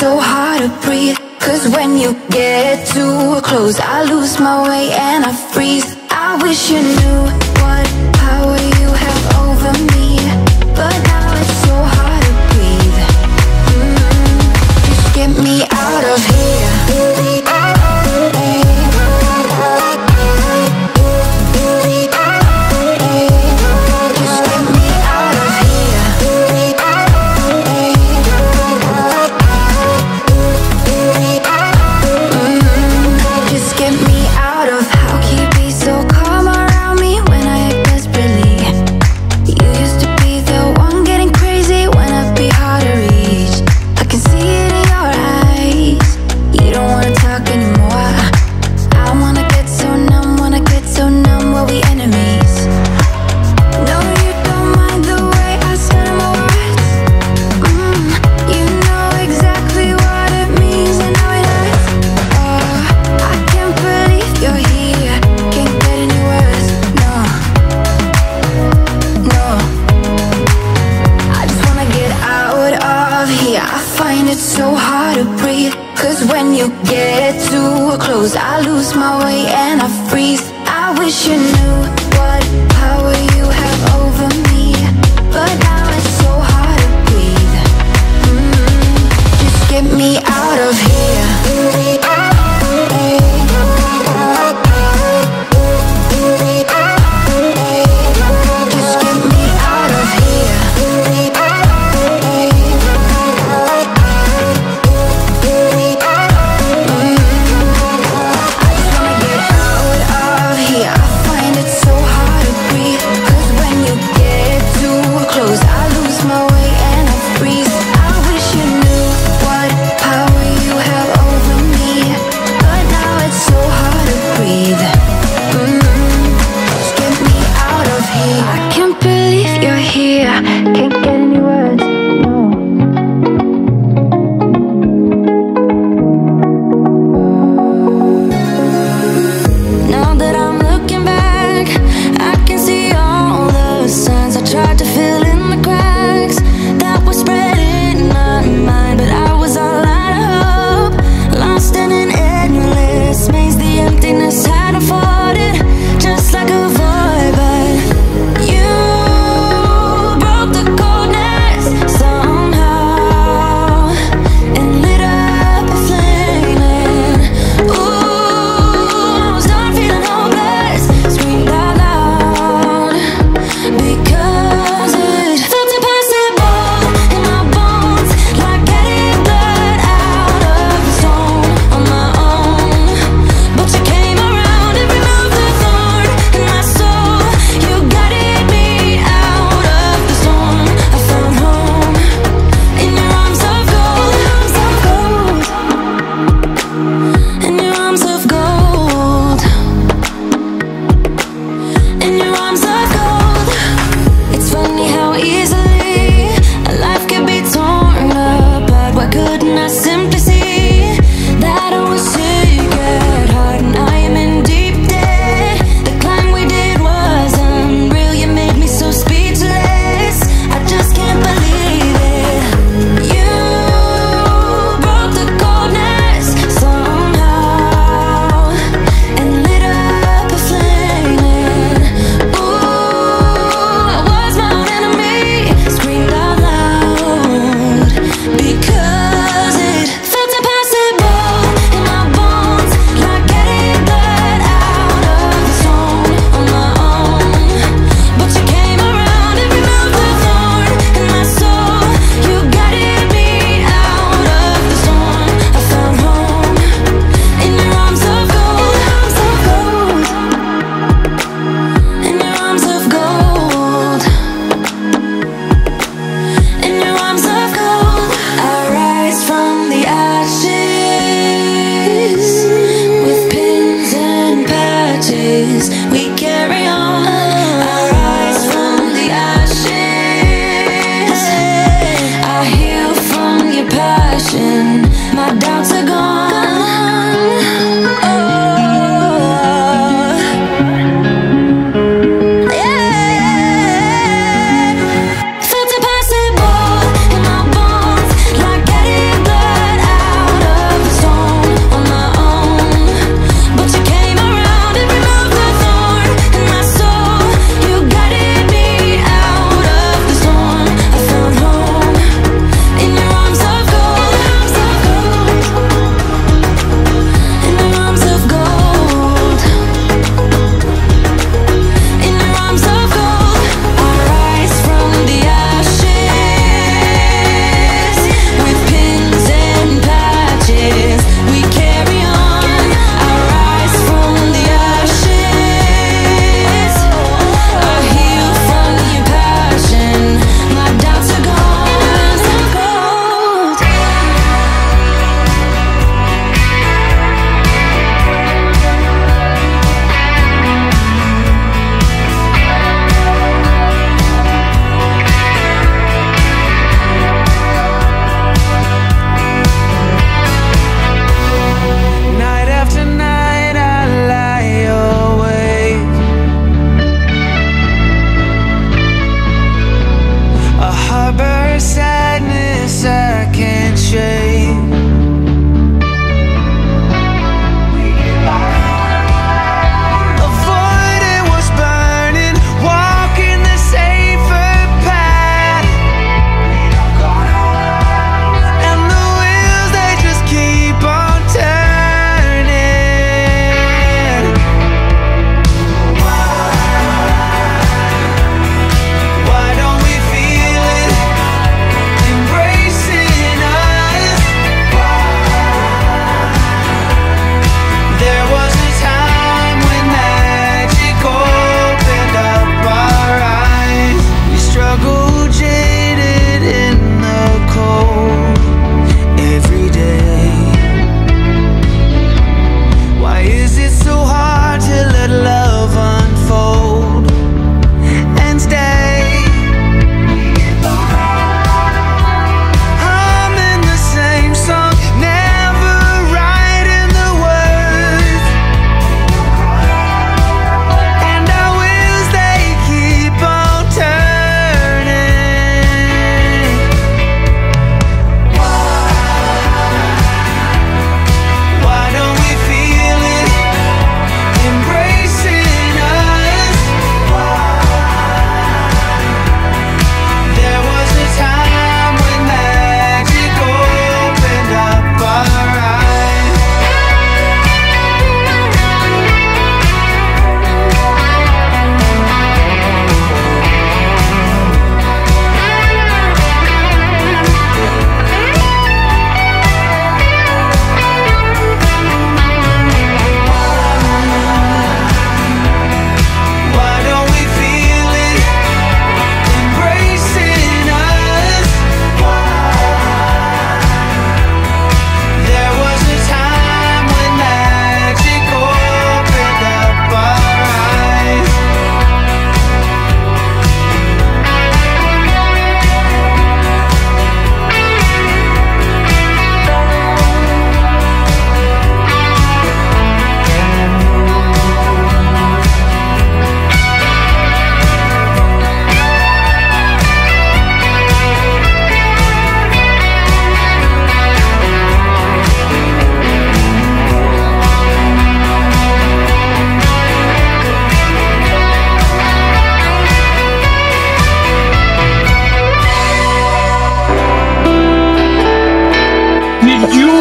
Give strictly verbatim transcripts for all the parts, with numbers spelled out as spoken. so hard to breathe, cause when you get too close I lose my way and I freeze. I wish you knew what power you have over me, but now it's so hard to breathe. mm-hmm. Just get me out of here.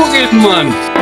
googelt man.